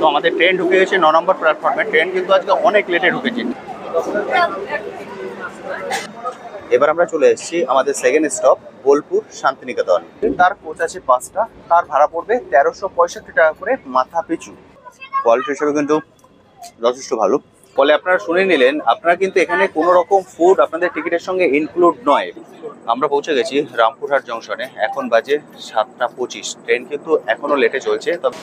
তো আমাদের ট্রেন ঢুকে গেছে 9 নম্বর প্ল্যাটফর্মে। ট্রেন কিন্তু আজকে অনেক লেটে ঢুকেছে। এবার আমরা চলে এসেছি আমাদের সেকেন্ড স্টপ বোলপুর শান্তিনিকেতন। তার কোচ আছে 5টা, তার ভাড়া পড়বে 1365 টাকা করে মাথা পিছু। কোয়ালিটি হিসেবে কিন্তু যথেষ্ট ভালো। ফলে আপনারা শুনে নিলেন, আপনারা কিন্তু এখানে কোনো রকম ফুড আপনাদের টিকিটের সঙ্গে ইনক্লুড নয়। আমরা পৌঁছে গেছি রামপুরহাট জংশনে, এখন বাজে 7:25। ট্রেন কিন্তু এখনো লেটে চলছে। তবে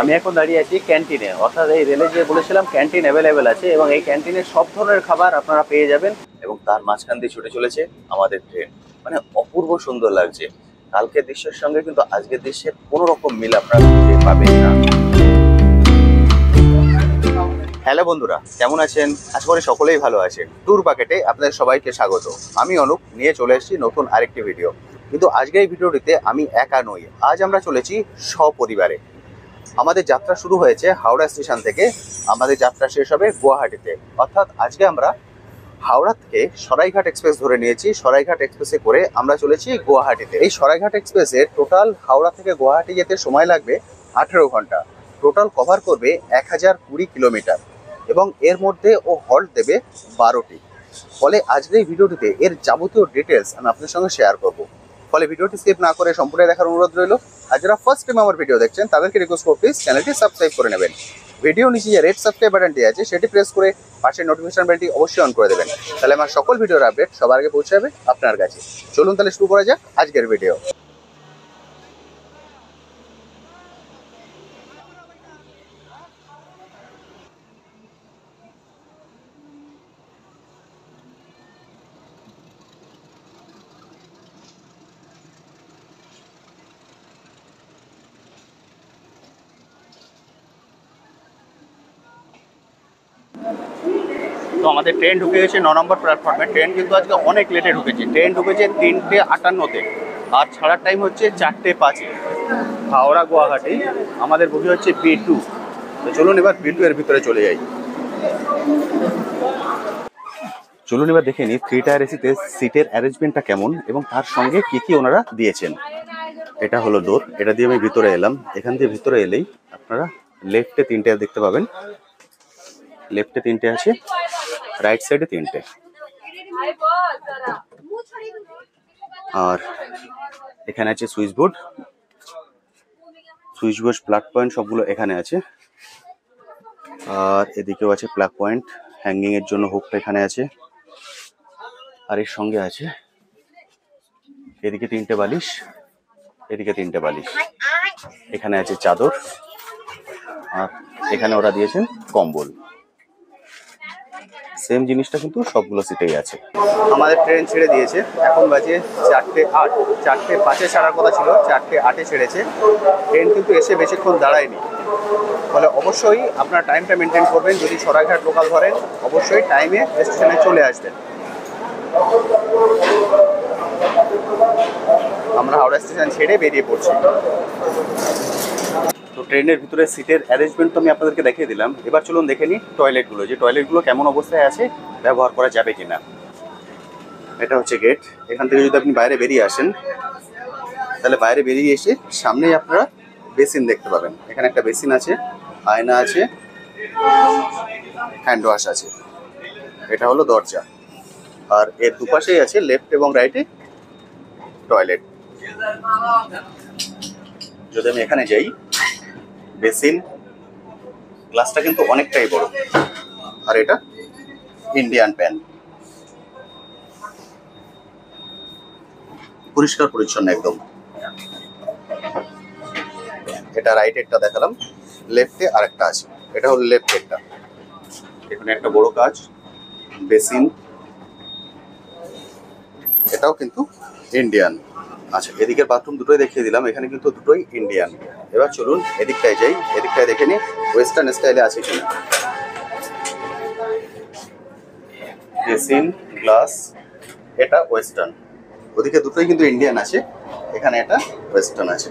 আমি এখন দাঁড়িয়ে আছি ক্যান্টিনে, অর্থাৎ এই রেলে যে বলেছিলাম ক্যান্টিন অ্যাভেলেবেল আছে এবং এই ক্যান্টিনে সব ধরনের খাবার আপনারা পেয়ে যাবেন। এবং তার মাঝখান দিয়ে ছুটে চলেছে আমাদের ট্রেন, মানে অপূর্ব সুন্দর লাগছে। কালকের দৃশ্যের সঙ্গে কিন্তু আজকের দৃশ্যের কোনো রকম মিল আপনারা পাবেন না। হ্যালো বন্ধুরা, কেমন আছেন? আশা করি সকলেই ভালো আছেন। ট্যুর বাকেটে আপনাদের সবাইকে স্বাগত। আমি অনুপ, নিয়ে চলে এসেছি নতুন আরেকটি ভিডিও। কিন্তু আজকের এই ভিডিওটিতে আমি একা নই, আজ আমরা চলেছি সপরিবারে। আমাদের যাত্রা শুরু হয়েছে হাওড়া স্টেশন থেকে, আমাদের যাত্রা শেষ হবে গুয়াহাটিতে। অর্থাৎ আজকে আমরা হাওড়া থেকে সরাইঘাট এক্সপ্রেস ধরে নিয়েছি, সরাইঘাট এক্সপ্রেসে করে আমরা চলেছি গুয়াহাটিতে। এই সরাইঘাট এক্সপ্রেসে টোটাল হাওড়া থেকে গুয়াহাটি যেতে সময় লাগবে 18 ঘন্টা। টোটাল কভার করবে 1020 কিলোমিটার এবং এর মধ্যে ও হল্ট দেবে 12টি। ফলে আজকের এই ভিডিওটিতে এর যাবতীয় ডিটেলস আমি আপনাদের সঙ্গে শেয়ার করব। ফলে ভিডিওটি স্কিপ না করে সম্পূর্ণ দেখার অনুরোধ রইল। আর যারা ফার্স্ট টাইম আমার ভিডিও দেখছেন তাদেরকে রিকোয়েস্ট করব, প্লিজ চ্যানেলটি সাবস্ক্রাইব করে নেবেন। ভিডিও নিচে যে রেড সাবস্ক্রাইব বাটনটি আছে সেটি প্রেস করে পাশের নোটিফিকেশন বেলটি অবশ্যই অন করে দেবেন, তাহলে আমার সকল ভিডিওর আপডেট সবার আগে পৌঁছে যাবে আপনার কাছে। চলুন তাহলে শুরু করা যাক আজকের ভিডিও। তো আমাদের ট্রেন ঢুকে গেছে 9 নম্বর প্ল্যাটফর্মে। ট্রেন কিন্তু আজকে অনেক লেটে ঢুকেছে। ট্রেন ঢুকেছে 3:58-তে আর ছাড়ার টাইম হচ্ছে 4:05। হাওড়া গুয়াহাটি আমাদের বগি হচ্ছে B2। তো চলুন এবার B2 এর ভিতরে চলে যাই। চলুন এবার দেখে নিই 3 টায়ার এসিতে সিটের অ্যারেঞ্জমেন্টটা কেমন এবং তার সঙ্গে কি কি ওনারা দিয়েছেন। এটা হলো ডোর, এটা দিয়ে আমি ভিতরে এলাম। এখান দিয়ে ভিতরে এলেই আপনারা লেফটে 3 টায়ার দেখতে পাবেন। লেফটে 3টে আছে, রাইট সাইডে 3টে। আর এখানে আছে সুইচবোর্ড, সুইচবোর্ড প্লাগ পয়েন্ট সবগুলো এখানে আছে। আর এদিকেও আছে প্লাগ পয়েন্ট, হ্যাঙ্গিং এর জন্য হুকটা এখানে আছে। আর এর সঙ্গে আছে এদিকে 3টে বালিশ, এদিকে 3টে বালিশ, এখানে আছে চাদর, আর এখানে ওরা দিয়েছেন কম্বল। সেম জিনিসটা কিন্তু সবগুলো সিটেই আছে। আমাদের ট্রেন ছেড়ে দিয়েছে, এখন বাজে 4:08। 4:05 ছাড়ার কথা ছিল, 4:08 ছেড়েছে। ট্রেন কিন্তু এসে বেশিক্ষণ দাঁড়ায়নি। ফলে অবশ্যই আপনার টাইমটা মেনটেন করবেন। যদি সরাইঘাট লোকাল ধরেন অবশ্যই টাইমে স্টেশনে চলে আসবেন। আমরা হাওড়া স্টেশন ছেড়ে বেরিয়ে পড়ছি। তো ট্রেনের ভিতরে সিটের অ্যারেঞ্জমেন্ট তো আমি আপনাদেরকে দেখিয়ে দিলাম। এবার চলুন দেখে নিই টয়লেটগুলো, যে টয়লেটগুলো কেমন অবস্থায় আছে, ব্যবহার করা যাবে কিনা। এটা হচ্ছে গেট। এখান থেকে যদি আপনি বাইরে বেরিয়ে আসেন তাহলে বাইরে বেরিয়ে এসে সামনেই আপনারা বেসিন দেখতে পাবেন। এখানে একটা বেসিন আছে, আয়না আছে, হ্যান্ড ওয়াশ আছে। এটা হলো দরজা। আর এর দুপাশেই আছে লেফট এবং রাইটে টয়লেট। যদি আমি এখানে যাই, বেসিন, গ্লাসটা কিন্তু অনেকটাই বড়। আর এটা ইন্ডিয়ান প্যান, পরিষ্কার পরিচ্ছন্ন একদম। এটা রাইট একটা দেখালাম, লেফটে আর একটা আছে। এটা হলো লেফট একটা। এখানে একটা বড় কাজ, বেসিন, এটাও কিন্তু ইন্ডিয়ান। আচ্ছা, এদিকের বাথরুম দুটোই দেখিয়ে দিলাম, এখানে কিন্তু দুটোই ইন্ডিয়ান। এবার চলুন এদিকটায় যাই, এদিকটায় দেখে নিই ওয়েস্টার্ন স্টাইলে আছে কিনা। বেসিন, গ্লাস, এটা ওয়েস্টার্ন। ওদিকে দুটোই কিন্তু ইন্ডিয়ান আছে, এখানে এটা ওয়েস্টার্ন আছে।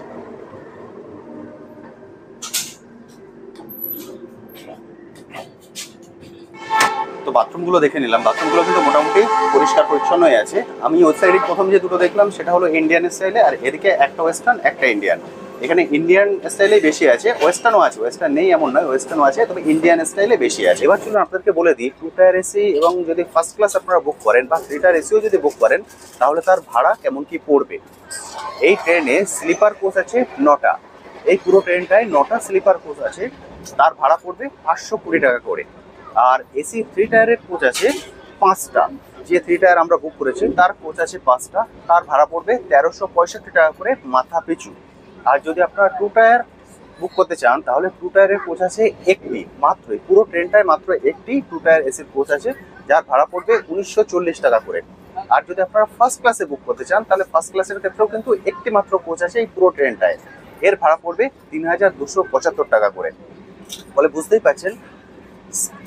তো বাথরুমগুলো দেখে নিলাম, বাথরুমগুলো কিন্তু মোটামুটি পরিষ্কার পরিচ্ছন্নই আছে। আমি ওয়েবসাইটে প্রথম যে দুটো দেখলাম সেটা হলো ইন্ডিয়ান স্টাইলে, আর এদিকে একটা ওয়েস্টার্ন একটা ইন্ডিয়ান। এখানে ইন্ডিয়ান স্টাইলে বেশি আছে, ওয়েস্টার্নও আছে, ওয়েস্টার্ন নেই এমন নয়, ওয়েস্টার্নও আছে, তবে ইন্ডিয়ান স্টাইলে বেশি আছে। এবার চলুন আপনাদেরকে বলে দিই, 2 টায়ার এসি এবং যদি ফার্স্ট ক্লাস আপনারা বুক করেন বা 3 টায়ার এসিও যদি বুক করেন তাহলে তার ভাড়া কেমন কি পড়বে। এই ট্রেনে স্লিপার কোচ আছে 9টা, এই পুরো ট্রেনটায় 9টা স্লিপার কোচ আছে, তার ভাড়া পড়বে 520 টাকা করে। আর এসি 3 টায়ারের কোচ আছে 5টা, যে 3 টায়ার আমরা বুক করেছি তার কোচ আছে 5টা, তার ভাড়া পড়বে 1365 টাকা করে মাথা পিছু। আর যদি আপনারা 2 টায়ার বুক করতে চান তাহলে 2 টায়ারের কোচ আছে 1টি মাত্রই, পুরো ট্রেনটায় মাত্র 1টি 2 টায়ার এসির কোচ আছে, যার ভাড়া পড়বে 1940 টাকা করে। আর যদি আপনারা ফার্স্ট ক্লাসে বুক করতে চান তাহলে ফার্স্ট ক্লাসের ক্ষেত্রেও কিন্তু 1টি মাত্র কোচ আছে এই পুরো ট্রেনটায়, এর ভাড়া পড়বে 3275 টাকা করে। ফলে বুঝতেই পারছেন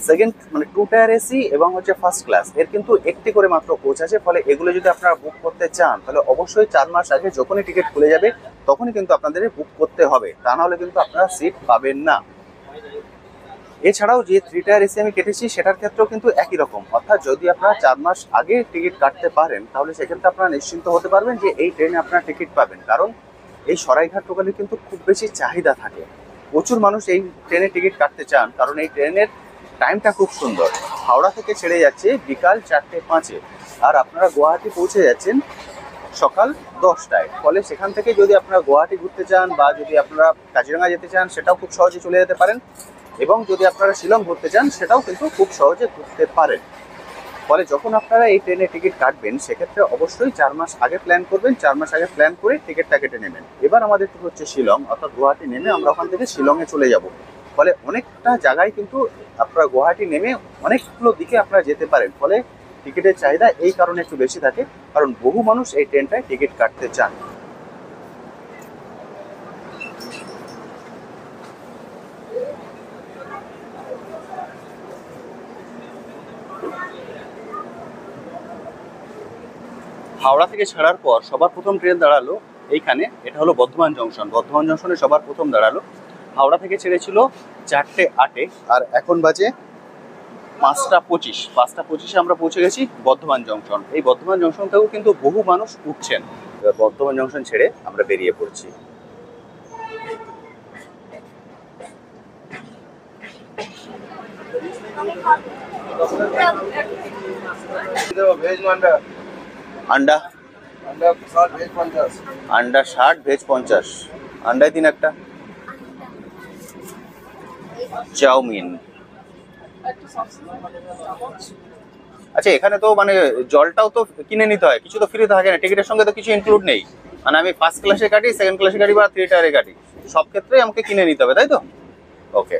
সেকেন্ড মানে 2 টায়ার এসি এবং হচ্ছে ফার্স্ট ক্লাস এর কিন্তু 1টি করে মাত্র কোচ আছে। ফলে এগুলো যদি আপনারা বুক করতে চান তাহলে অবশ্যই 4 মাস আগে যখনই টিকিট খুলে যাবে তখনই কিন্তু আপনাদের বুক করতে হবে, তা নাহলে কিন্তু আপনারা সিট পাবেন না। এছাড়াও যে 3 টায়ার এসি আমি কেটেছি সেটার ক্ষেত্রেও কিন্তু একই রকম, অর্থাৎ যদি আপনারা 4 মাস আগে টিকিট কাটতে পারেন তাহলে সেক্ষেত্রে আপনারা নিশ্চিন্ত হতে পারবেন যে এই ট্রেনে আপনারা টিকিট পাবেন, কারণ এই সরাইঘাট লোকালে কিন্তু খুব বেশি চাহিদা থাকে, প্রচুর মানুষ এই ট্রেনে টিকিট কাটতে চান, কারণ এই ট্রেনের টাইমটা খুব সুন্দর। হাওড়া থেকে ছেড়ে যাচ্ছে বিকাল 4:05, আর আপনারা গুয়াহাটি পৌঁছে যাচ্ছেন সকাল 10টায়। ফলে সেখান থেকে যদি আপনারা গুয়াহাটি ঘুরতে চান বা যদি আপনারা কাজিরাঙা যেতে চান সেটাও খুব সহজে চলে যেতে পারেন, এবং যদি আপনারা শিলং ঘুরতে চান সেটাও কিন্তু খুব সহজে ঘুরতে পারেন। ফলে যখন আপনারা এই ট্রেনে টিকিট কাটবেন সেক্ষেত্রে অবশ্যই 4 মাস আগে প্ল্যান করবেন, 4 মাস আগে প্ল্যান করে টিকিটটা কেটে নেবেন। এবার আমাদের ট্যুর হচ্ছে শিলং, অর্থাৎ গুয়াহাটি নেমে আমরা ওখান থেকে শিলংয়ে চলে যাব। ফলে অনেকটা জায়গায় কিন্তু আপনারা গুয়াহাটি নেমে অনেকগুলো দিকে আপনারা যেতে পারেন, ফলে টিকিটের চাহিদা এই কারণে একটু বেশি থাকে, কারণ বহু মানুষ এই ট্রেনটায় টিকিট কাটতে চান। হাওড়া থেকে ছাড়ার পর সবার প্রথম ট্রেন দাঁড়ালো এইখানে, এটা হলো বর্ধমান জংশন। বর্ধমান জংশনে সবার প্রথম দাঁড়ালো। হাওড়া থেকে ছেড়েছিল 4:08, আর এখন বাজে 5:25। 5:25 আমরা পৌঁছে গেছি বর্ধমান জংশন। এই বর্ধমান জংশন থেকেও কিন্তু বহু মানুষ উঠছেন। এবার বর্ধমান জংশন ছেড়ে আমরা বেরিয়ে পড়ছি। আন্ডা আন্ডা 60 ভেজ 50, আন্ডায় 3 একটা, চাউমিন। আচ্ছা, এখানে তো মানে জলটাও তো কিনে নিতে হয়, কিছু তো ফ্রি থাকে না, টিকিটের সঙ্গে তো কিছু ইনক্লুড নেই। মানে আমি ফার্স্ট ক্লাসে কাটি, সেকেন্ড ক্লাসে কাটি বা 3 টায়ারে কাটি, সব ক্ষেত্রেই আমাকে কিনে নিতে হবে, তাই তো? ওকে,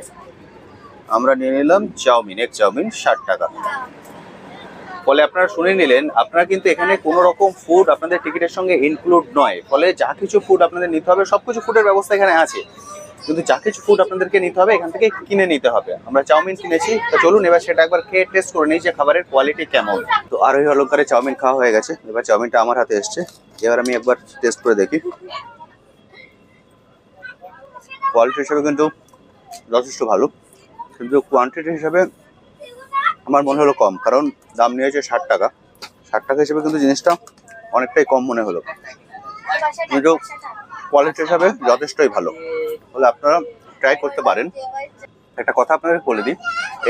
আমরা নিয়ে নিলাম চাউমিন, এক চাউমিন 60 টাকা। ফলে আপনারা শুনে নিলেন, আপনারা কিন্তু এখানে কোনো রকম ফুড আপনাদের টিকিটের সঙ্গে ইনক্লুড নয়। ফলে যা কিছু ফুড আপনাদের নিতে হবে, সব কিছু ফুডের ব্যবস্থা এখানে আছে, কিন্তু যা কিছু ফুড আপনাদেরকে নিতে হবে এখান থেকে কিনে নিতে হবে। আমরা চাউমিন কিনেছি, তো চলুন এবার সেটা একবার খেয়ে টেস্ট করে নিই যে খাবারের কোয়ালিটি কেমন। তো আরোহী অলঙ্কারে চাউমিন খাওয়া হয়ে গেছে, এবার চাউমিনটা আমার হাতে এসছে, এবার আমি একবার টেস্ট করে দেখি। কোয়ালিটি হিসাবে কিন্তু যথেষ্ট ভালো, কিন্তু কোয়ান্টিটি হিসাবে আমার মনে হলো কম, কারণ দাম নিয়েছে 60 টাকা। 60 টাকা হিসেবে কিন্তু জিনিসটা অনেকটাই কম মনে হলো, কিন্তু কোয়ালিটি হিসাবে যথেষ্টই ভালো। তাহলে আপনারা ট্রাই করতে পারেন। একটা কথা আপনাদের বলে দিই,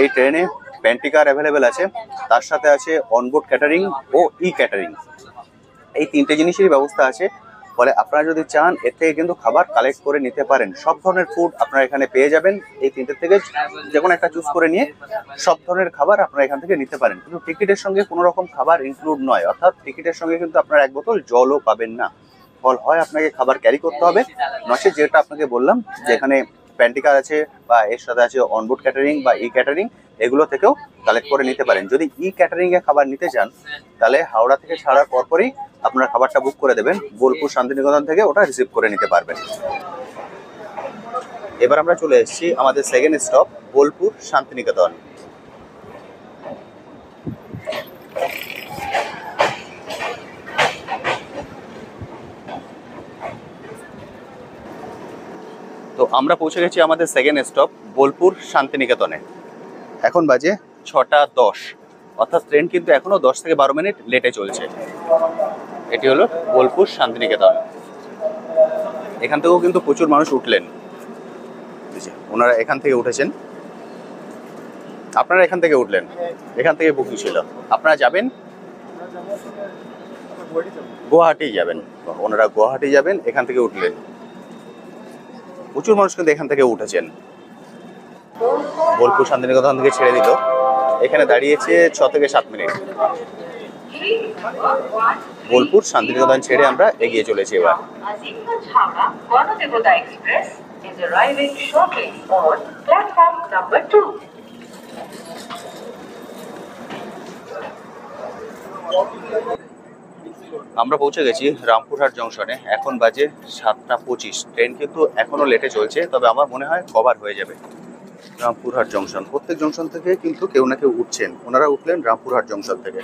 এই ট্রেনে প্যান্টিকার অ্যাভেলেবেল আছে, তার সাথে আছে অনবোর্ড ক্যাটারিং ও ই ক্যাটারিং, এই 3টে জিনিসেরই ব্যবস্থা আছে। ফলে আপনারা যদি চান এর থেকে কিন্তু খাবার কালেক্ট করে নিতে পারেন, সব ধরনের ফুড আপনারা এখানে পেয়ে যাবেন। এই 3টের থেকে যে কোনো একটা চুজ করে নিয়ে সব ধরনের খাবার আপনারা এখান থেকে নিতে পারেন, কিন্তু টিকিটের সঙ্গে কোনো রকম খাবার ইনক্লুড নয়, অর্থাৎ টিকিটের সঙ্গে কিন্তু আপনারা 1 বোতল জলও পাবেন না। ফল হয় আপনাকে খাবার ক্যারি করতে হবে, নচে যেটা আপনাকে বললাম যে এখানে প্যান্টিকার আছে বা এর সাথে আছে অনবোর্ড ক্যাটারিং বা ই ক্যাটারিং, এগুলো থেকেও কালেক্ট করে নিতে পারেন। যদি ই ক্যাটারিংয়ে খাবার নিতে চান তাহলে হাওড়া থেকে ছাড়ার পরপরই আপনার খাবারটা বুক করে দেবেন, বোলপুর শান্তিনিকেতন থেকে ওটা রিসিভ করে নিতে পারবেন। এবার আমরা চলে এসেছি আমাদের সেকেন্ড স্টপ বোলপুর শান্তিনিকেতন। তো আমরা পৌঁছে গেছি আমাদের সেকেন্ড স্টপ বোলপুর শান্তিনিকেতনে। এখন বাজে 6:10, অর্থাৎ ট্রেন কিন্তু এখনও 10 থেকে 12 মিনিট লেটে চলছে। এটি হলো বোলপুর শান্তিনিকেতন। এখান থেকেও কিন্তু প্রচুর মানুষ উঠলেন, ওনারা এখান থেকে উঠেছেন, আপনারা এখান থেকে উঠলেন, এখান থেকে বুকিং ছিল। আপনারা যাবেন গুয়াহাটি যাবেন, ওনারা গুয়াহাটি যাবেন, এখান থেকে উঠলেন। প্রচুর মানুষ কিন্তু এখান থেকে উঠেছেন। বোলপুর শান্তিনিকেতন থেকে ছেড়ে দিল, এখানে দাঁড়িয়েছে 6 থেকে 7 মিনিট। বোলপুর শান্তিনিকেতন ছেড়ে আমরা এগিয়ে চলেছি। এবার আমরা পৌঁছে গেছি রামপুরহাট জংশনে। এখন বাজে 7:25। ট্রেন কিন্তু এখনো লেটে চলছে, তবে আমার মনে হয় কভার হয়ে যাবে। রামপুরহাট জংশন, প্রত্যেক জংশন থেকে কিন্তু কেউ না কেউ উঠছেন। ওনারা উঠলেন রামপুরহাট জংশন থেকে।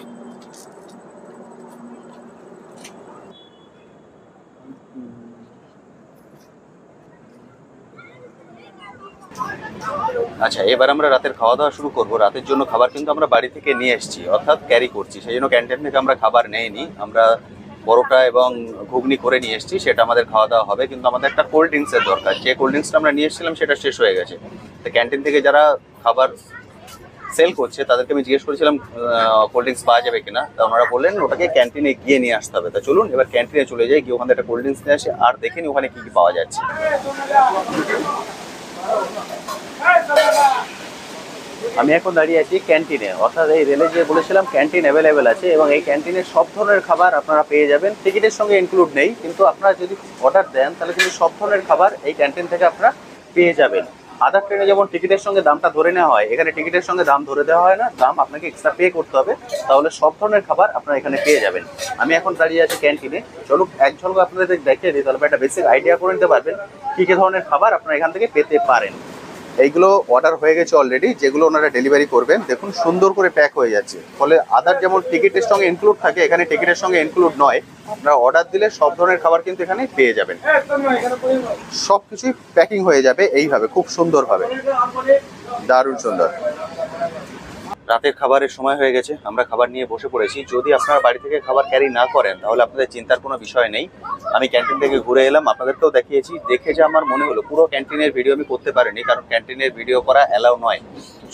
আচ্ছা, এবার আমরা রাতের খাওয়া দাওয়া শুরু করবো। রাতের জন্য খাবার কিন্তু আমরা বাড়ি থেকে নিয়ে এসেছি, অর্থাৎ ক্যারি করছি। সেই জন্য ক্যান্টিন থেকে আমরা খাবার নেইনি, আমরা পরোটা এবং ঘুগনি করে নিয়ে এসেছি, সেটা আমাদের খাওয়া দাওয়া হবে। কিন্তু আমাদের একটা কোল্ড ড্রিঙ্কসের দরকার, যে কোল্ড ড্রিঙ্কসটা আমরা নিয়ে এসেছিলাম সেটা শেষ হয়ে গেছে। তো ক্যান্টিন থেকে যারা খাবার সেল করছে তাদেরকে আমি জিজ্ঞেস করেছিলাম কোল্ড ড্রিঙ্কস পাওয়া যাবে কিনা, তা ওনারা বললেন ওটাকে ক্যান্টিনে গিয়ে নিয়ে আসতে হবে। তা চলুন এবার ক্যান্টিনে চলে যাই, গিয়ে ওখানে একটা কোল্ড ড্রিঙ্কস নিয়ে আসি আর দেখে নিই ওখানে কী কী পাওয়া যাচ্ছে। আমি এখন দাঁড়িয়ে আছি ক্যান্টিনে, অর্থাৎ এই রেলে যে বলেছিলাম ক্যান্টিন অ্যাভেলেবেল আছে, এবং এই ক্যান্টিনে সব ধরনের খাবার আপনারা পেয়ে যাবেন। টিকিটের সঙ্গে ইনক্লুড নেই, কিন্তু আপনারা যদি অর্ডার দেন তাহলে কিন্তু সব ধরনের খাবার এই ক্যান্টিন থেকে আপনারা পেয়ে যাবেন। আদার ট্রেনে যেমন টিকিটের সঙ্গে দামটা ধরে নেওয়া হয়, এখানে টিকিটের সঙ্গে দাম ধরে দেওয়া হয় না, দাম আপনাকে এক্সট্রা পে করতে হবে। তাহলে সব ধরনের খাবার আপনারা এখানে পেয়ে যাবেন। আমি এখন দাঁড়িয়ে আছি ক্যান্টিনে, চলুন এক ঝলক আপনাদের দেখিয়ে দিই, তাহলে একটা বেসিক আইডিয়া করে নিতে পারবেন কী কী ধরনের খাবার আপনারা এখান থেকে পেতে পারেন। এইগুলো অর্ডার হয়ে গেছে অলরেডি, যেগুলো ওনারা ডেলিভারি করবেন। দেখুন সুন্দর করে প্যাক হয়ে যাচ্ছে, ফলে আদার যেমন টিকিটের সঙ্গে ইনক্লুড থাকে, এখানে টিকিটের সঙ্গে ইনক্লুড নয়। আপনারা অর্ডার দিলে সব ধরনের খাবার কিন্তু এখানে পেয়ে যাবেন, সব কিছুই প্যাকিং হয়ে যাবে এইভাবে, খুব সুন্দরভাবে, দারুণ সুন্দর। রাতের খাবারের সময় হয়ে গেছে, আমরা খাবার নিয়ে বসে পড়েছি। যদি আপনারা বাড়ি থেকে খাবার ক্যারি না করেন তাহলে আপনাদের চিন্তার কোনো বিষয় নেই। আমি ক্যান্টিন থেকে ঘুরে এলাম, আপনাদেরকেও দেখিয়েছি। দেখে যে আমার মনে হলো পুরো ক্যান্টিনের ভিডিও আমি করতে পারিনি, কারণ ক্যান্টিনের ভিডিও করা অ্যালাউ নয়।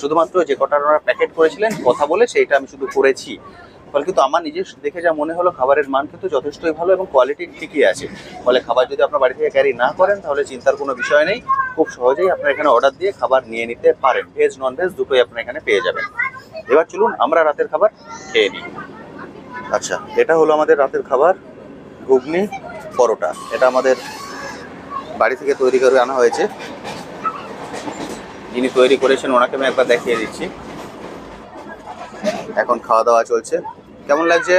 শুধুমাত্র যে কটা ওনারা প্যাকেট করেছিলেন কথা বলে সেইটা আমি শুধু করেছি। ফলে কিন্তু আমার নিজের দেখে যা মনে হলো খাবারের মান কিন্তু যথেষ্টই ভালো এবং কোয়ালিটি ঠিকই আছে। ফলে খাবার যদি আপনার বাড়ি থেকে ক্যারি না করেন তাহলে চিন্তার কোনো বিষয় নেই, খুব সহজেই আপনারা এখানে অর্ডার দিয়ে খাবার নিয়ে নিতে পারেন। ভেজ ননভেজ দুটোই আপনারা এখানে পেয়ে যাবেন। এবার চলুন আমরা রাতের খাবার খেয়ে নিই। আচ্ছা, এটা হলো আমাদের রাতের খাবার, ঘুগনি পরোটা। এটা আমাদের বাড়ি থেকে তৈরি করে আনা হয়েছে। যিনি তৈরি করেছেন ওনাকে আমি একবার দেখিয়ে দিচ্ছি। এখন খাওয়া দাওয়া চলছে। কেমন লাগছে?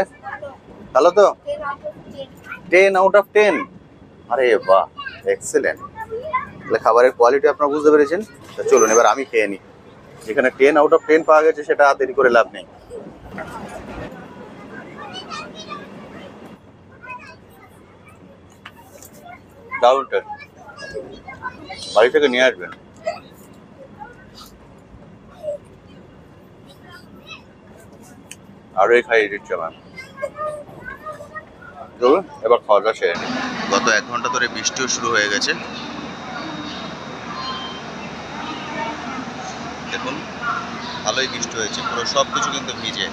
ভালো তো? 10 out of 10। আরে বাহ, এক্সেলেন্ট। তাহলে খাবারের কোয়ালিটি আপনারা বুঝতে পেরেছেন। চলুন এবার আমি খেয়ে নিই। যেখানে 10 out of 10 পাওয়া গেছে সেটা দেরি করে লাভ নেই। দারুণ টেস্ট, বাড়ি থেকে নিয়ে আসবেন। আরোই খাইয়ে দিচ্ছে আমার। চলুন এবার খাওয়া দাওয়া সেরে নিই। গত 1 ঘন্টা ধরে বৃষ্টিও শুরু হয়ে গেছে। দেখুন ভালোই বৃষ্টি হয়েছে, পুরো সব কিছু কিন্তু ভিজে।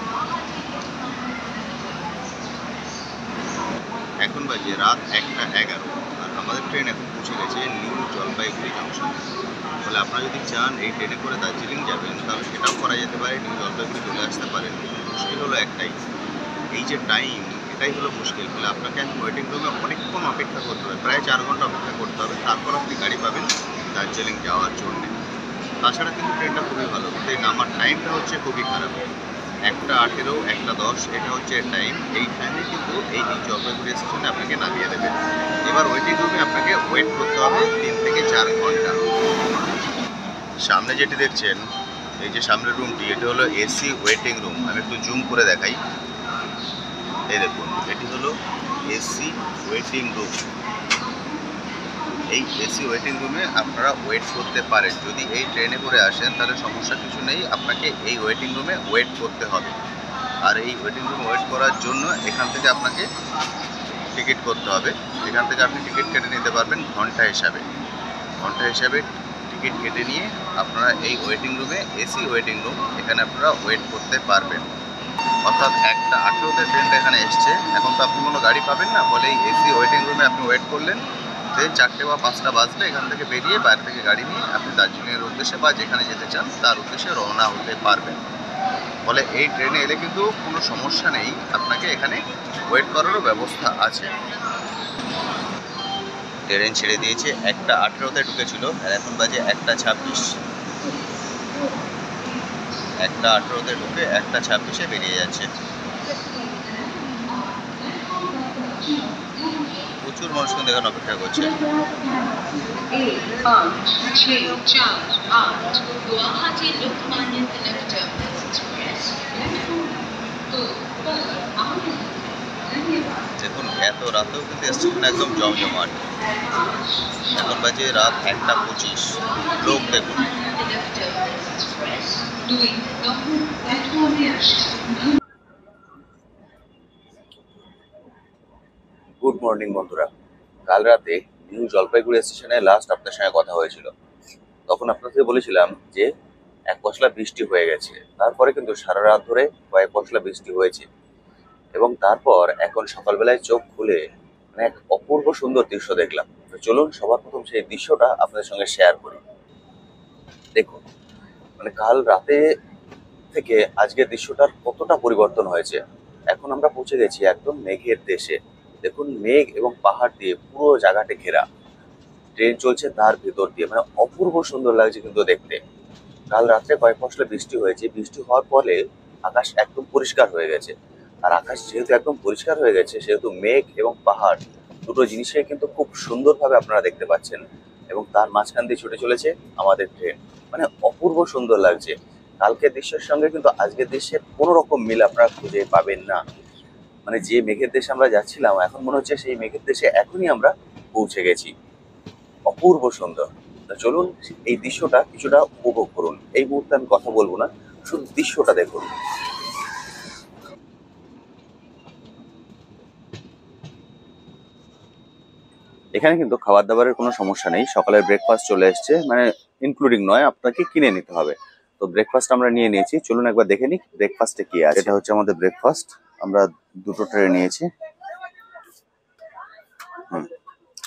এখন বাজে রাত 1:11, আর আমাদের ট্রেন এখন পৌঁছে গেছে নিউ জলপাইগুড়ি জংশন। তাহলে আপনারা যদি চান এই ট্রেনে করে দার্জিলিং যাবেন তাহলে সেটাও করা যেতে পারে, নিউ জলপাইগুড়ি চলে আসতে পারেন। সেই হলো একটাই, এই যে টাইম, এটাই হলো মুশকিল। তাহলে আপনাকে এখন ওয়েটিং রুমে অনেকক্ষণ অপেক্ষা করতে হবে, প্রায় 4 ঘন্টা অপেক্ষা করতে হবে, তারপর আপনি গাড়ি পাবেন দার্জিলিং যাওয়ার জন্য। তাছাড়া কিন্তু ট্রেনটা খুবই ভালো, কিন্তু এই নামার টাইমটা হচ্ছে খুবই খারাপ। 1:18, 1:10 এটা হচ্ছে টাইম। এই টাইমে কিন্তু এই নিউ জলপাইগুড়ি স্টেশনে আপনাকে নামিয়ে দেবে। এবার ওয়েটিং রুমে আপনাকে ওয়েট করতে হবে 3 থেকে 4 ঘন্টা। সামনে যেটি দেখছেন, এই যে সামনের রুমটি, এটি হলো এসি ওয়েটিং রুম। আমি একটু জুম করে দেখাই। এই দেখুন, এটি হলো এসি ওয়েটিং রুম। এই এসি ওয়েটিং রুমে আপনারা ওয়েট করতে পারেন। যদি এই ট্রেনে করে আসেন তাহলে সমস্যা কিছু নেই, আপনাকে এই ওয়েটিং রুমে ওয়েট করতে হবে। আর এই ওয়েটিং রুমে ওয়েট করার জন্য এখান থেকে আপনাকে টিকিট করতে হবে। সেখান থেকে আপনি টিকিট কেটে নিতে পারবেন ঘন্টা হিসাবে টিকিট কেটে নিয়ে আপনারা এই ওয়েটিং রুমে, এসি ওয়েটিং রুম, এখানে আপনারা ওয়েট করতে পারবেন। অর্থাৎ 1:18-তে ট্রেনটা এখানে এসছে, এখন তো আপনি কোনো গাড়ি পাবেন না, বলে এই এসি ওয়েটিং রুমে আপনি ওয়েট করলেন, ট্রেন 4টে বা 5টা বাজলে এখান থেকে বেরিয়ে বাইরে থেকে গাড়ি নিয়ে আপনি দার্জিলিংয়ের উদ্দেশ্যে বা যেখানে যেতে চান তার উদ্দেশ্যে রওনা হতে পারবেন। ফলে এই ট্রেনে এলে কিন্তু কোনো সমস্যা নেই, আপনাকে এখানে ওয়েট করারও ব্যবস্থা আছে। ট্রেন ছেড়ে দিয়েছে 1:18-তে ঢুকেছিল, আর এখন বাজে 1:26। 1:18-তে ঢুকে 1:26-এ বেরিয়ে যাচ্ছে। প্রচুর মানুষ কিন্তু এখানে অপেক্ষা করছে। দেখুন, এত রাতেও কিন্তু স্টেশন একদম জমজমাট। এখন বাজে রাত 1:25, লোক দেখুন। গুড মর্নিং বন্ধুরা, কাল রাতে নিউ জলপাইগুড়ি স্টেশনে লাস্ট আপনার সঙ্গে কথা হয়েছিল। তখন আপনাকে বলেছিলাম যে এক পশলা বৃষ্টি হয়ে গেছে, তারপরে কিন্তু সারা রাত ধরে কয়েক পশলা বৃষ্টি হয়েছে এবং তারপর এখন সকালবেলায় চোখ খুলে মানে এক অপূর্ব সুন্দর দৃশ্য দেখলাম। তো চলুন সবার প্রথম সেই দৃশ্যটা আপনাদের সঙ্গে শেয়ার করি। দেখুন, মানে কাল রাতে থেকে আজকের দৃশ্যটার কতটা পরিবর্তন হয়েছে। এখন আমরা পৌঁছে গেছি একদম মেঘের দেশে। দেখুন, মেঘ এবং পাহাড় দিয়ে পুরো জায়গাটা ঘেরা, ট্রেন চলছে তার ভেতর দিয়ে, মানে অপূর্ব সুন্দর লাগছে কিন্তু দেখতে। কাল রাত্রে কয়েক পশলা বৃষ্টি হয়েছে, বৃষ্টি হওয়ার ফলে আকাশ একদম পরিষ্কার হয়ে গেছে। আর আকাশ যেহেতু একদম পরিষ্কার হয়ে গেছে, সেহেতু মেঘ এবং পাহাড় দুটো জিনিসে কিন্তু খুব সুন্দরভাবে আপনারা দেখতে পাচ্ছেন এবং তার মাঝখান দিয়ে ছুটে চলেছে আমাদের ট্রেন, মানে অপূর্ব সুন্দর লাগছে। কালকের দৃশ্যের সঙ্গে কিন্তু আজকের দৃশ্যের কোনো রকম মিল আপনারা খুঁজে পাবেন না। মানে যে মেঘের দেশে আমরা যাচ্ছিলাম, এখন মনে হচ্ছে সেই মেঘের দেশে এখনই আমরা পৌঁছে গেছি। অপূর্ব সুন্দর। তো চলুন এই দৃশ্যটা কিছুটা উপভোগ করুন। এই মুহূর্তে আমি কথা বলবো না, শুধু দৃশ্যটা দেখুন। এখানে কিন্তু খাবার দাবারের কোনো সমস্যা নেই, সকালের ব্রেকফাস্ট চলে এসছে, মানে ইনক্লুডিং নয়, আপনাকে কিনে নিতে হবে। তো ব্রেকফাস্ট আমরা নিয়ে নিয়েছি, চলুন একবার দেখে নিই ব্রেকফাস্টে কি আছে। এটা হচ্ছে আমাদের ব্রেকফাস্ট, আমরা দুটো ট্রে নিয়েছি।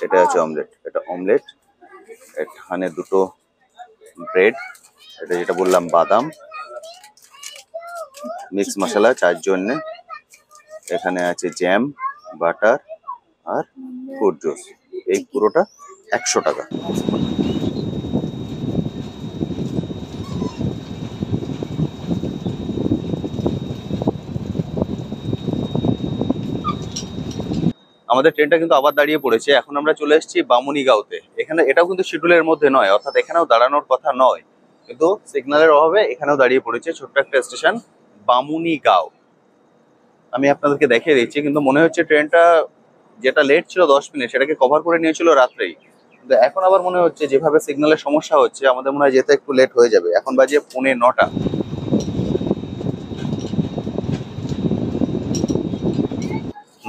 এটা হচ্ছে অমলেট, এটা অমলেট, এখানে দুটো ব্রেড, এটা যেটা বললাম বাদাম, মিক্স মশলা 4 জন্যে, এখানে আছে জ্যাম, বাটার আর ফ্রুট জুস। এই পুরোটা 100 টাকা। আমাদের ট্রেনটা কিন্তু আবার দাঁড়িয়ে পড়েছে। এখন আমরা চলে এসেছি বামুনিগাঁওতে। এখানে এটাও কিন্তু শিডিউলের মধ্যে নয়, অর্থাৎ এখানেও দাঁড়ানোর কথা নয়, কিন্তু সিগন্যালের অভাবে এখানেও দাঁড়িয়ে পড়েছে। ছোট্ট একটা স্টেশন বামুনিগাঁও। আমি আপনাদেরকে দেখিয়ে দিচ্ছি, কিন্তু মনে হচ্ছে ট্রেনটা যেটা লেট ছিল 10 মিনিট সেটাকে কভার করে নিয়েছিল রাত্রেই, কিন্তু এখন আবার মনে হচ্ছে যেভাবে সিগন্যালের সমস্যা হচ্ছে আমাদের মনে হয় যেতে একটু লেট হয়ে যাবে। এখন বাজে 8:45।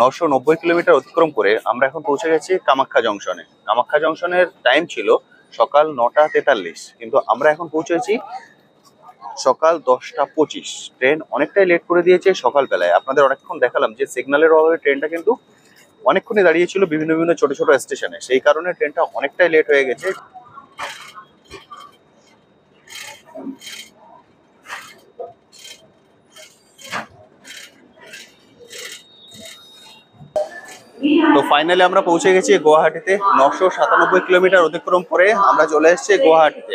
নশো 90 কিলোমিটার অতিক্রম করে আমরা এখন পৌঁছে গেছি কামাখ্যা জংশনে। কামাখ্যা জংশনের টাইম ছিল সকাল 9:43, কিন্তু আমরা এখন পৌঁছেছি সকাল 10:25। ট্রেন অনেকটাই লেট করে দিয়েছে সকালবেলায়। আপনাদের অনেকক্ষণ দেখালাম যে সিগন্যালের অভাবে ট্রেনটা কিন্তু অনেকক্ষণই দাঁড়িয়েছিল বিভিন্ন ছোট ছোট স্টেশনে, সেই কারণে ট্রেনটা অনেকটাই লেট হয়ে গেছে। তো ফাইনালি আমরা পৌঁছে গেছি গুয়াহাটিতে। 997 কিলোমিটার অতিক্রম করে আমরা চলে এসেছি গুয়াহাটিতে।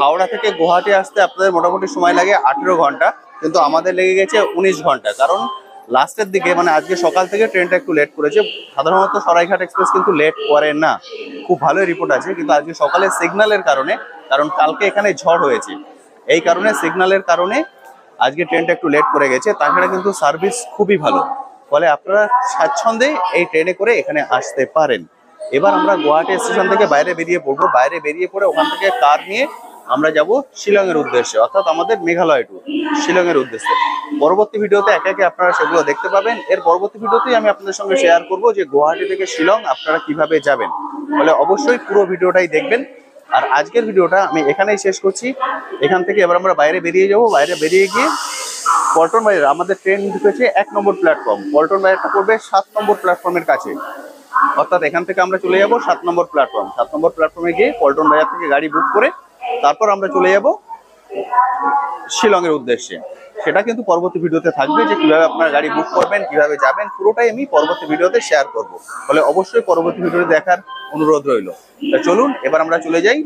হাওড়া থেকে গুয়াহাটি আসতে আপনাদের মোটামুটি সময় লাগে 18 ঘন্টা, কিন্তু আমাদের লেগে গেছে 19 ঘন্টা, কারণ লাস্টের দিকে মানে আজকে সকাল থেকে ট্রেনটা একটু লেট করেছে। সাধারণত সরাইঘাট এক্সপ্রেস কিন্তু লেট করে না, খুব ভালো রিপোর্ট আছে, কিন্তু আজকে সকালে সিগন্যালের কারণে, কারণ কালকে এখানে ঝড় হয়েছে, এই কারণে সিগন্যালের কারণে আজকে ট্রেনটা একটু লেট করে গেছে। তাছাড়া কিন্তু সার্ভিস খুবই ভালো, ফলে আপনারা স্বাচ্ছন্দ্যে এই ট্রেনে করে এখানে আসতে পারেন। এবার আমরা গুয়াহাটি স্টেশন থেকে বাইরে বেরিয়ে পড়বো। বাইরে বেরিয়ে পড়ে ওখান থেকে কার নিয়ে আমরা যাব শিলং এর উদ্দেশ্যে, অর্থাৎ আমাদের মেঘালয় ট্যুর শিলং এর উদ্দেশ্যে। পরবর্তী ভিডিওতে একে একে আপনারা সেগুলো দেখতে পাবেন। এর পরবর্তী ভিডিওতেই আমি আপনাদের সঙ্গে শেয়ার করব যে গুয়াহাটি থেকে শিলং আপনারা কিভাবে যাবেন, ফলে অবশ্যই পুরো ভিডিওটাই দেখবেন। আর আজকের ভিডিওটা আমি এখানেই শেষ করছি। এখান থেকে এবার আমরা বাইরে বেরিয়ে যাব। বাইরে বেরিয়ে গিয়ে পল্টন বাজার, আমাদের ট্রেন ঢুকেছে 1 নম্বর প্ল্যাটফর্ম, পল্টন বাজারটা পড়বে 7 নম্বর প্ল্যাটফর্মের কাছে, অর্থাৎ এখান থেকে আমরা চলে যাব 7 নম্বর প্ল্যাটফর্ম। 7 নম্বর প্ল্যাটফর্মে গিয়ে পল্টন বাজার থেকে গাড়ি বুক করে তারপর আমরা চলে যাব শিলংয়ের উদ্দেশ্যে। সেটা কিন্তু পরবর্তী ভিডিওতে থাকবে যে কিভাবে আপনারা গাড়ি বুক করবেন, কিভাবে যাবেন, পুরোটাই আমি পরবর্তী ভিডিওতে শেয়ার করব, ফলে অবশ্যই পরবর্তী ভিডিওতে দেখার অনুরোধ রইল। চলুন এবার আমরা চলে যাই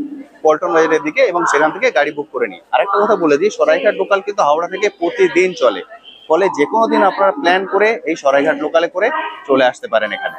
পল্টন বাজারের দিকে এবং সেখান থেকে গাড়ি বুক করে নিই। আরেকটা কথা বলে দিই, সরাইঘাট লোকাল কিন্তু হাওড়া থেকে প্রতিদিন চলে, ফলে যে কোনো দিন আপনারা প্ল্যান করে এই সরাইঘাট লোকালে করে চলে আসতে পারেন এখানে।